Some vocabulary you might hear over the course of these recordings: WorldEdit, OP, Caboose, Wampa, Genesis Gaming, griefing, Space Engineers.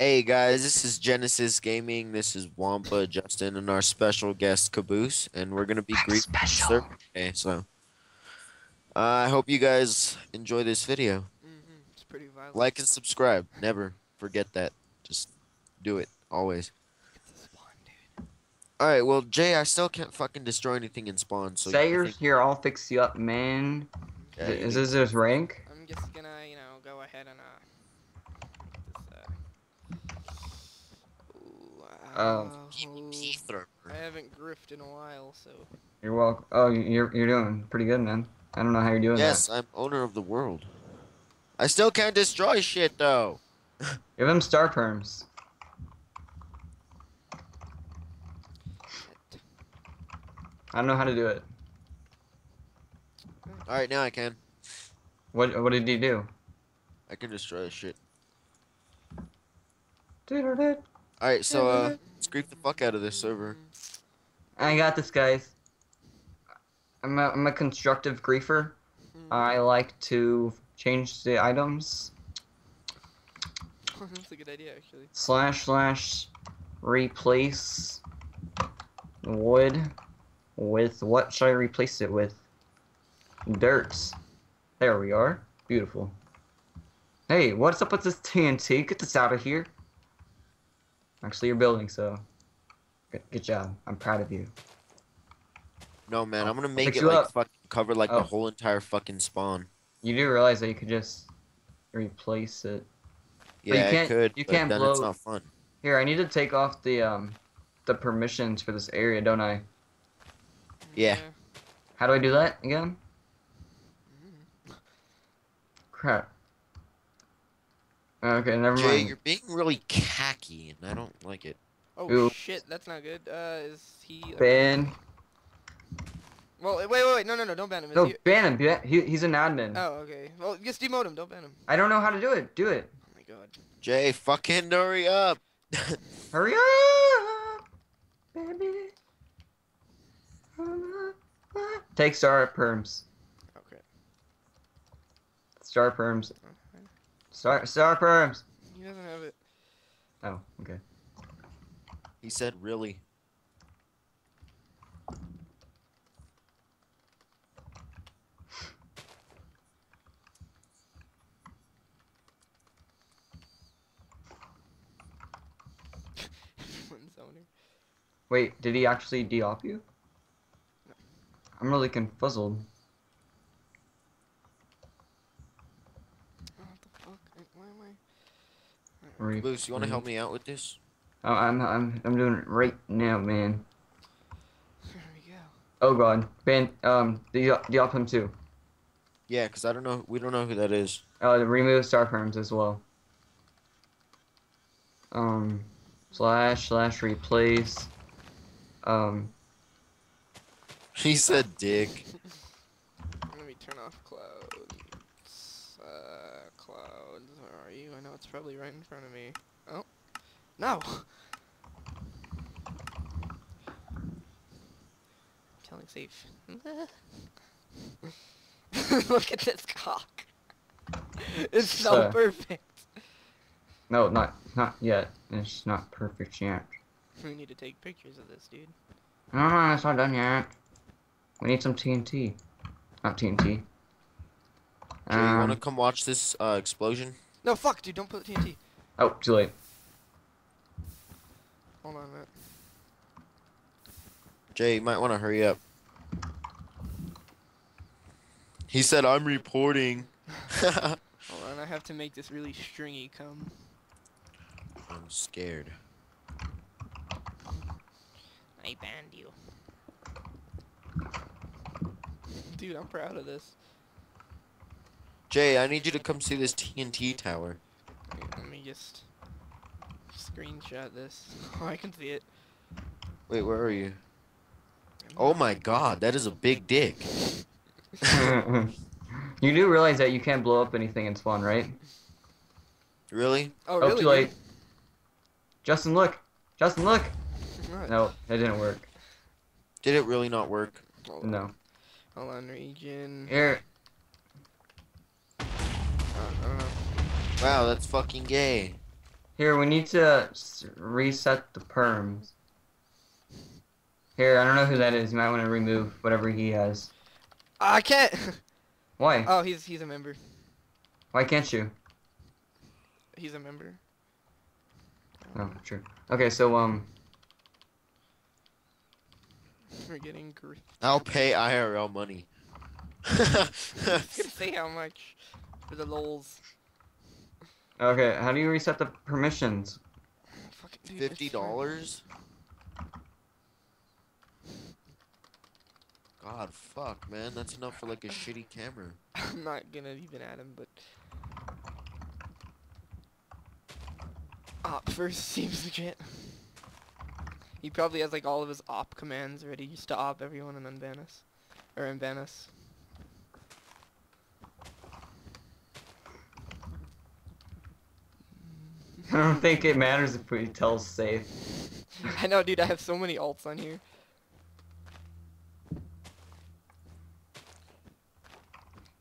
Hey guys, this is Genesis Gaming. This is Wampa, Justin, and our special guest Caboose, and we're gonna be greeting Sir. Okay, so I hope you guys enjoy this video. It's pretty violent. Like and subscribe. Never forget that. Just do it always. All right, well, Jay, I still can't fucking destroy anything in spawn. So say you're here, I'll fix you up, man. Okay. Is this his rank? I'm just gonna, you know, go ahead and I haven't griffed in a while, so. You're welcome. Oh, you're doing pretty good, man. I don't know how you're doing. Yes, that. I'm owner of the world. I still can't destroy shit though. Give him star perms. I don't know how to do it. Alright, now I can. What did he do? I can destroy shit. Alright, so let's grief the fuck out of this server. I got this, guys. I'm a constructive griefer. I like to change the items. That's a good idea, actually. / replace wood. With what should I replace it with? Dirt. There we are. Beautiful. Hey, what's up with this TNT? Get this out of here. Actually, you're building, so good job. I'm proud of you. No, man, I'm gonna make it like fucking cover like the whole entire fucking spawn. You do realize that you could just replace it. Yeah, I could. You can't blow. It's not fun. Here, I need to take off the permissions for this area, don't I? Yeah. How do I do that again? Crap. Okay, never mind. Jay, you're being really khaki, and I don't like it. Oh, ooh. Shit, that's not good. Is he... Ban. Well, wait, no, don't ban him. No, ban him. He's an admin. Oh, okay. Well, just demote him, don't ban him. I don't know how to do it. Do it. Oh, my God. Jay, fucking hurry up. Hurry up, baby. Take star perms. Okay. Star perms. Okay. Star perms. He doesn't have it. Oh, okay. He said really. Wait, did he actually de-op you? I'm really confuzzled. What the fuck? Why am I... Caboose, you want to help me out with this? Oh, I'm doing it right now, man. There we go. Oh God, ban de-op him too. Yeah, cause we don't know who that is. Oh, remove star perms as well. / replace. He said dick. Let me turn off clouds. Clouds, where are you? I know it's probably right in front of me. Oh. No! Killing safe. Look at this cock. It's so perfect. No, not yet. It's not perfect yet. We need to take pictures of this, dude. No, it's not done yet. We need some TNT. Not TNT. Do you want to come watch this explosion? No, fuck, dude, don't put TNT. Oh, too late. Hold on a minute. Jay, you might want to hurry up. He said, I'm reporting. Hold on, I have to make this really stringy come. I'm scared. I banned you. Dude, I'm proud of this. Jay, I need you to come see this TNT tower. Wait, let me just screenshot this. Oh, I can see it. Wait, where are you? Oh my God, that is a big dick. You do realize that you can't blow up anything in spawn, right? Really? Oh, really? Too late. Justin, look. Justin, look. Right. No, it didn't work. Did it really not work? No. Hold on, region. Here. Wow, that's fucking gay. Here, we need to reset the perms. Here, I don't know who that is. You might want to remove whatever he has. I can't. Why? Oh, he's a member. Why can't you? He's a member. Oh, true. Okay, so we're getting grief. I'll pay IRL money. I was gonna say how much for the lols. Okay, how do you reset the permissions? $50. God, fuck, man, that's enough for like a shitty camera. I'm not gonna even add him, but op first seems legit. He probably has like all of his op commands ready, just to op everyone and unban us, or unban us. I don't think it matters if we tell safe. I know, dude, I have so many alts on here.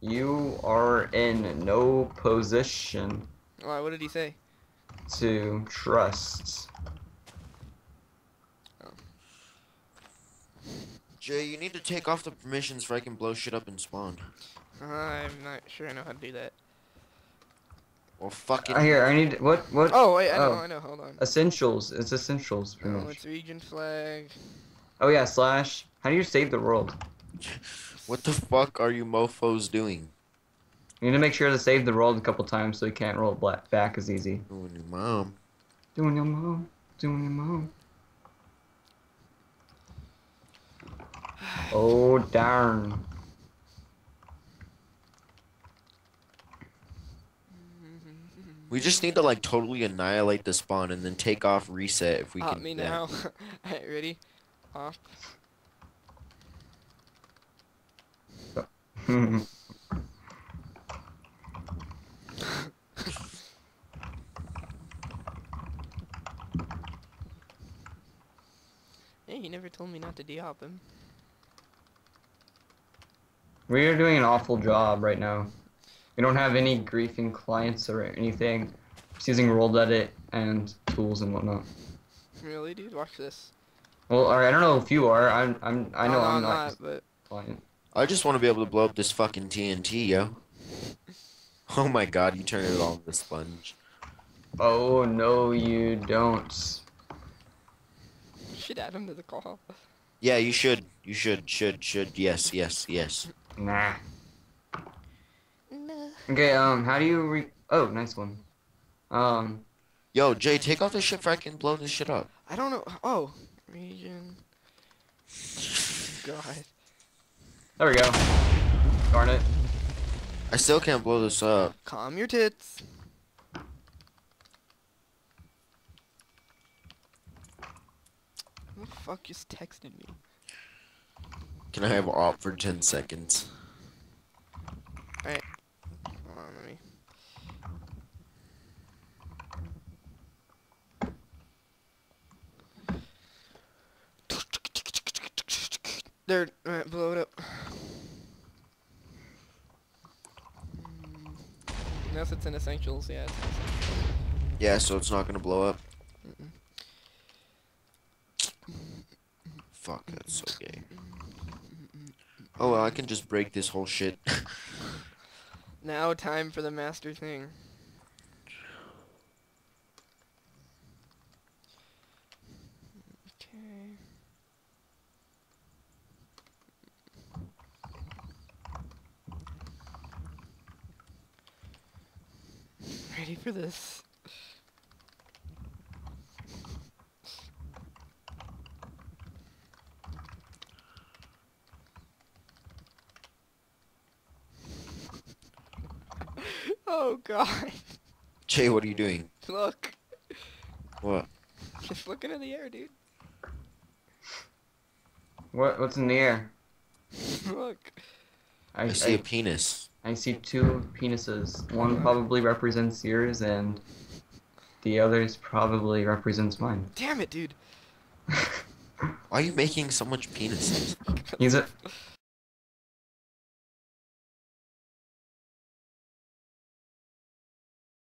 You are in no position. Why, what did he say? To trust. Oh. Jay, you need to take off the permissions so I can blow shit up and spawn. I'm not sure I know how to do that. Well, fucking. Here, I need what? Oh wait, I know. Hold on. Essentials. It's essentials. Pretty much. It's region flag. Oh yeah, slash. How do you save the world? What the fuck are you mofos doing? You need to make sure to save the world a couple times so you can't roll it back as easy. Doing your mom. Doing your mom. Doing your mom. Oh darn. We just need to like totally annihilate the spawn and then take off reset if we can. Me now. Alright, ready? Off. Hey, he never told me not to de-hop him. We are doing an awful job right now. We don't have any griefing clients or anything. Just using WorldEdit and tools and whatnot. Really, dude? Watch this. Well, alright, I don't know if you are. I know I'm not. But... client. I just want to be able to blow up this fucking TNT, yo. Oh my god, you turned it on the sponge. Oh no, you don't. You should add him to the call. Yeah, you should. You should. Yes, yes, yes. Nah. Okay, how do you oh, nice one. Yo, Jay, take off this shit so I can blow this shit up. I don't know. Oh. Region. God. There we go. Darn it. I still can't blow this up. Calm your tits. Who the fuck just texted me? Can I have an op for 10 seconds? Alright. There, right, blow it up. Unless it's in essentials, yeah. It's in essentials. Yeah, so it's not gonna blow up. Fuck, that's so gay. Oh well, I can just break this whole shit. Now, time for the master thing. Ready for this. Oh god. Jay, what are you doing? Look. What? Just looking in the air, dude. What's in the air? Look. I see a penis. I see two penises. One probably represents yours, and the other's probably represents mine. Damn it, dude! Why are you making so much penises? He's a